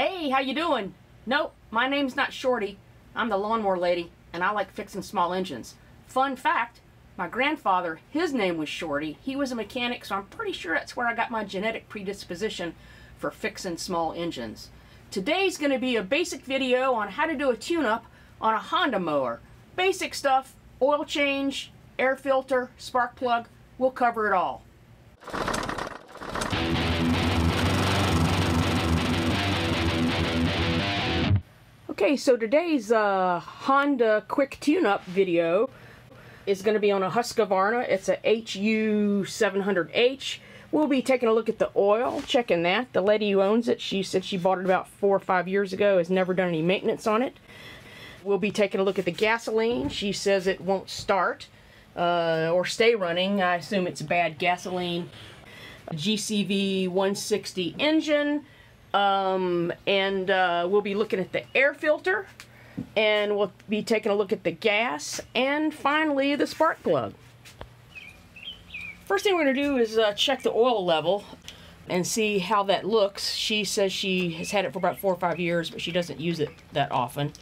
Hey, how you doing? Nope, my name's not Shorty. I'm the lawnmower lady, and I like fixing small engines. Fun fact, my grandfather, his name was Shorty. He was a mechanic, so I'm pretty sure that's where I got my genetic predisposition for fixing small engines. Today's going to be a basic video on how to do a tune-up on a Honda mower. Basic stuff, oil change, air filter, spark plug, we'll cover it all. Okay, so today's Honda quick tune-up video is going to be on a Husqvarna. It's a HU700H. We'll be taking a look at the oil, checking that. The lady who owns it, she said she bought it about 4 or 5 years ago, has never done any maintenance on it. We'll be taking a look at the gasoline. She says it won't start or stay running. I assume it's bad gasoline. A GCV160 engine. We'll be looking at the air filter, and we'll be taking a look at the gas, and finally the spark plug. First thing we're going to do is check the oil level and see how that looks. She says she has had it for about 4 or 5 years, but she doesn't use it that often.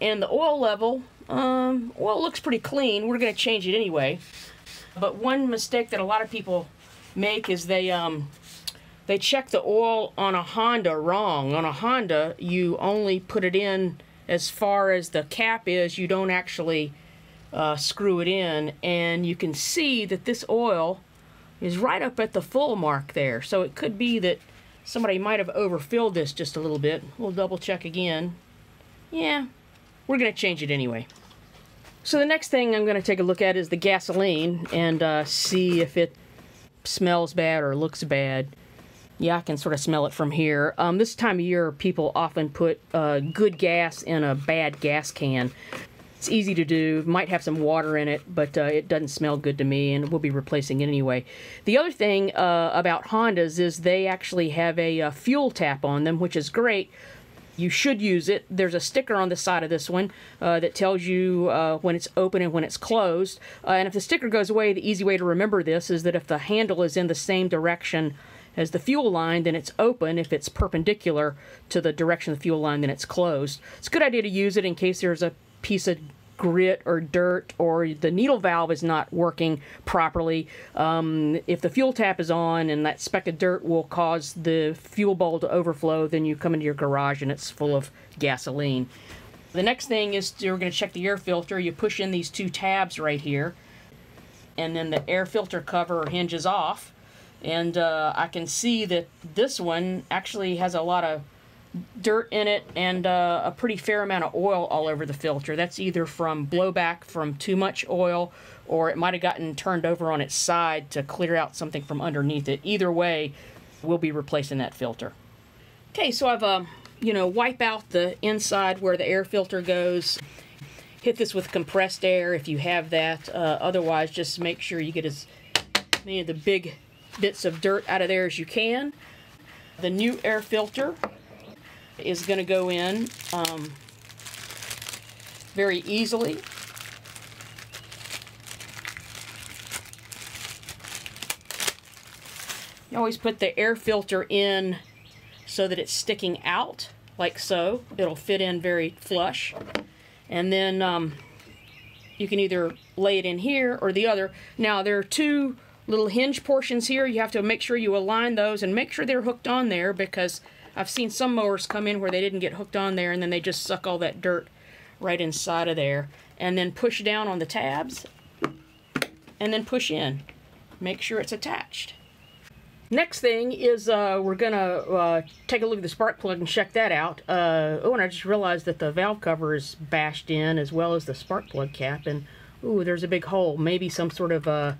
And the oil level, well, it looks pretty clean. We're going to change it anyway. But one mistake that a lot of people make is they check the oil on a Honda wrong. On a Honda, you only put it in as far as the cap is. You don't actually screw it in. And you can see that this oil is right up at the full mark there. So it could be that somebody might have overfilled this just a little bit. We'll double check again. Yeah, we're going to change it anyway. So the next thing I'm going to take a look at is the gasoline and see if it smells bad or looks bad. Yeah, I can sort of smell it from here. This time of year, people often put good gas in a bad gas can. It's easy to do. Might have some water in it, but it doesn't smell good to me, and we'll be replacing it anyway. The other thing about Hondas is they actually have a fuel tap on them, which is great. You should use it. There's a sticker on the side of this one that tells you when it's open and when it's closed. And if the sticker goes away, the easy way to remember this is that if the handle is in the same direction as the fuel line, then it's open. If it's perpendicular to the direction of the fuel line, then it's closed. It's a good idea to use it in case there's a piece of grit or dirt or the needle valve is not working properly. If the fuel tap is on and that speck of dirt will cause the fuel bowl to overflow, then you come into your garage and it's full of gasoline. The next thing is you're going to check the air filter. You push in these two tabs right here, and then the air filter cover hinges off. And I can see that this one actually has a lot of dirt in it and a pretty fair amount of oil all over the filter. That's either from blowback from too much oil, or it might have gotten turned over on its side to clear out something from underneath it. Either way, we'll be replacing that filter. Okay, so I've, wipe out the inside where the air filter goes. Hit this with compressed air if you have that. Otherwise, just make sure you get as many of the big bits of dirt out of there as you can. The new air filter is going to go in very easily. You always put the air filter in so that it's sticking out, like so. It'll fit in very flush. And then you can either lay it in here or the other. Now, there are two little hinge portions here. You have to make sure you align those and make sure they're hooked on there, because I've seen some mowers come in where they didn't get hooked on there and then they just suck all that dirt right inside of there. And then push down on the tabs and then push in. Make sure it's attached. Next thing is we're going to take a look at the spark plug and check that out. Oh, and I just realized that the valve cover is bashed in as well as the spark plug cap. And ooh, there's a big hole. Maybe some sort of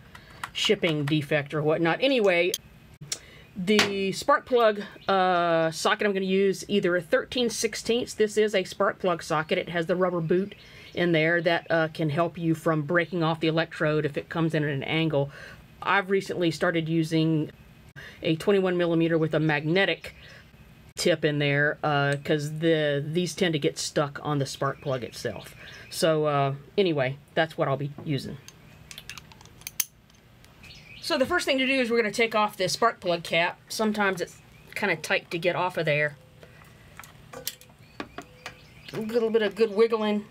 shipping defect or whatnot. Anyway, the spark plug socket I'm going to use, either a 13/16. This is a spark plug socket. It has the rubber boot in there that can help you from breaking off the electrode if it comes in at an angle. I've recently started using a 21 millimeter with a magnetic tip in there because these tend to get stuck on the spark plug itself. So anyway, that's what I'll be using. So the first thing to do is we're going to take off the spark plug cap. Sometimes it's kind of tight to get off of there. a little bit of good wiggling.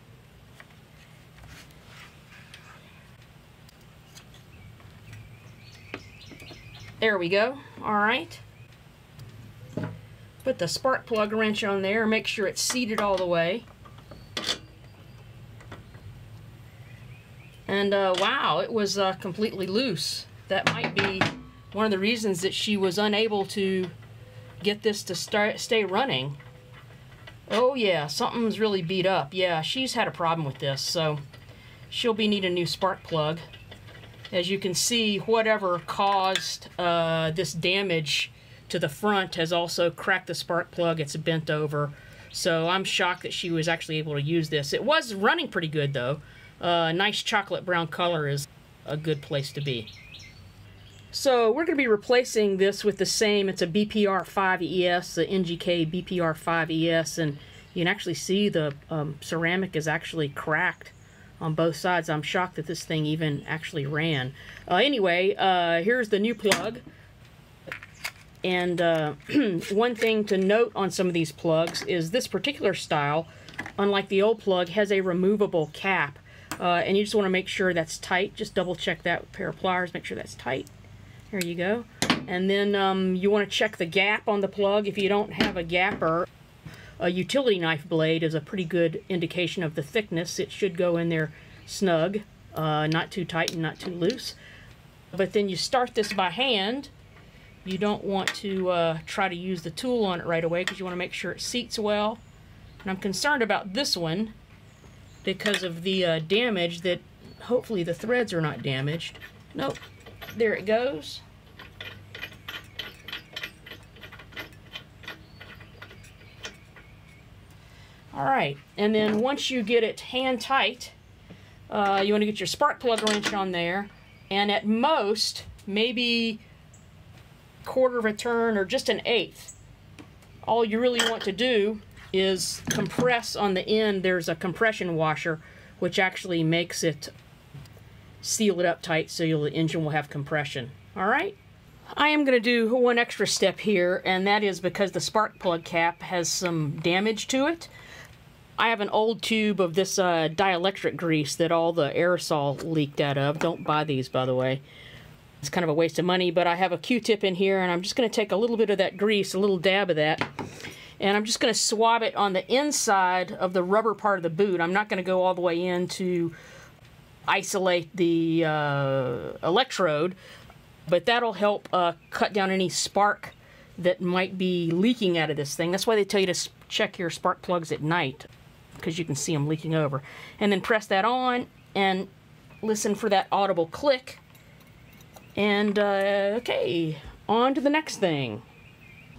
There we go. All right. Put the spark plug wrench on there. Make sure it's seated all the way. And wow, it was completely loose. That might be one of the reasons that she was unable to get this to stay running. Oh yeah, something's really beat up. Yeah, she's had a problem with this, so she'll need a new spark plug. As you can see, whatever caused this damage to the front has also cracked the spark plug. It's bent over. So I'm shocked that she was actually able to use this. It was running pretty good though. Nice chocolate brown color is a good place to be. So we're going to be replacing this with the same. It's a BPR5ES, the NGK BPR5ES, and you can actually see the ceramic is actually cracked on both sides. I'm shocked that this thing even actually ran. Anyway, here's the new plug. And one thing to note on some of these plugs is this particular style, unlike the old plug, has a removable cap. And you just want to make sure that's tight. Just double check that with a pair of pliers. Make sure that's tight. There you go. And then you want to check the gap on the plug. If you don't have a gapper, a utility knife blade is a pretty good indication of the thickness. It should go in there snug, not too tight and not too loose. But then you start this by hand. You don't want to try to use the tool on it right away because you want to make sure it seats well. And I'm concerned about this one because of the damage that hopefully the threads are not damaged. Nope, there it goes. All right, and then once you get it hand tight, you want to get your spark plug wrench on there, and at most, maybe a quarter of a turn or just an eighth. All you really want to do is compress on the end. There's a compression washer, which actually makes it seal it up tight so the engine will have compression. All right. I am going to do one extra step here, and that is because the spark plug cap has some damage to it. I have an old tube of this dielectric grease that all the aerosol leaked out of. Don't buy these, by the way. It's kind of a waste of money, but I have a Q-tip in here, and I'm just going to take a little bit of that grease, a little dab of that, and I'm just going to swab it on the inside of the rubber part of the boot. I'm not going to go all the way in to isolate the electrode, but that'll help cut down any spark that might be leaking out of this thing. That's why they tell you to check your spark plugs at night, because you can see them leaking over. And then press that on and listen for that audible click. And okay, on to the next thing.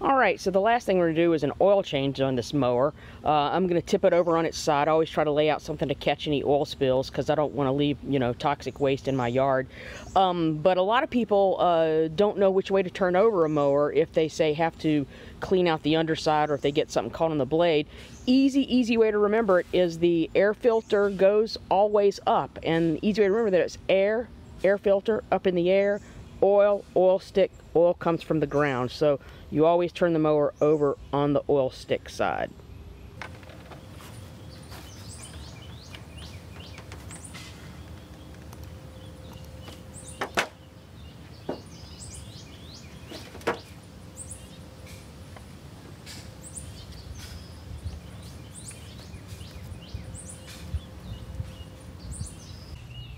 All right, so the last thing we're gonna do is an oil change on this mower. I'm gonna tip it over on its side. I always try to lay out something to catch any oil spills because I don't want to leave, you know, toxic waste in my yard. But a lot of people don't know which way to turn over a mower if they say have to clean out the underside or if they get something caught on the blade. Easy way to remember it is the air filter goes always up. And easy way to remember that it's air filter, up in the air, oil stick, oil comes from the ground. So you always turn the mower over on the oil stick side.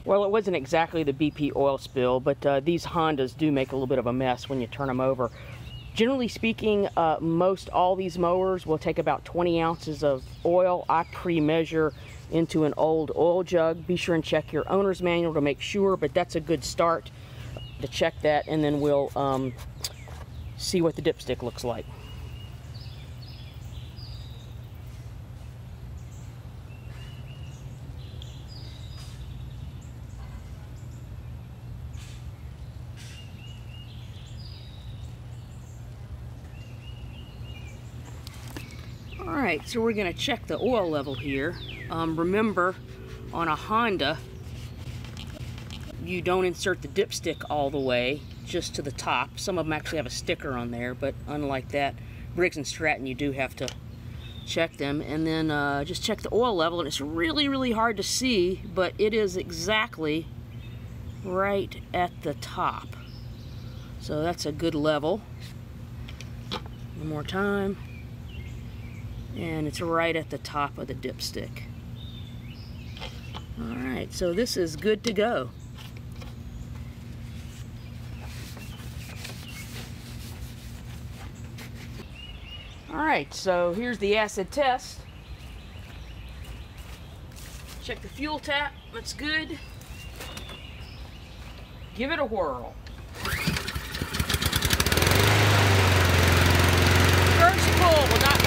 Well, it wasn't exactly the BP oil spill, but these Hondas do make a little bit of a mess when you turn them over. Generally speaking, most all these mowers will take about 20 ounces of oil. I pre-measure into an old oil jug. Be sure and check your owner's manual to make sure, but that's a good start to check that, and then we'll see what the dipstick looks like. Alright, so we're going to check the oil level here. Remember, on a Honda, you don't insert the dipstick all the way, just to the top. Some of them actually have a sticker on there, but unlike that, Briggs and Stratton, you do have to check them, and then just check the oil level, and it's really hard to see, but it is exactly right at the top. So that's a good level. One more time. And it's right at the top of the dipstick. Alright, so this is good to go. Alright, so here's the acid test. Check the fuel tap, that's good. Give it a whirl. First pull will not fail.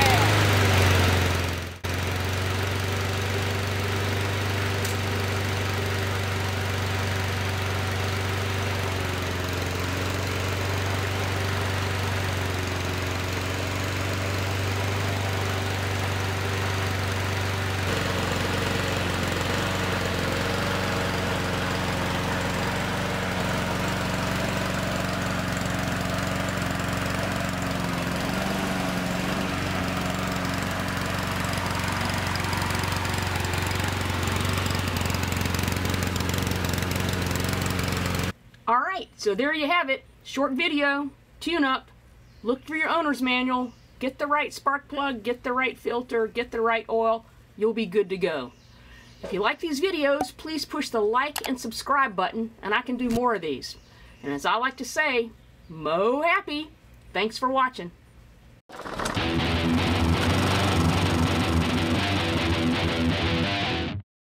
Alright, so there you have it. Short video, tune up, look for your owner's manual, get the right spark plug, get the right filter, get the right oil, you'll be good to go. If you like these videos, please push the like and subscribe button, and I can do more of these. And as I like to say, mow happy. Thanks for watching.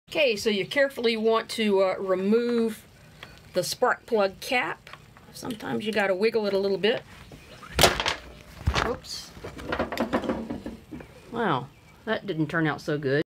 Okay, so you carefully want to remove the spark plug cap. Sometimes you got to wiggle it a little bit. Oops. Wow, that didn't turn out so good.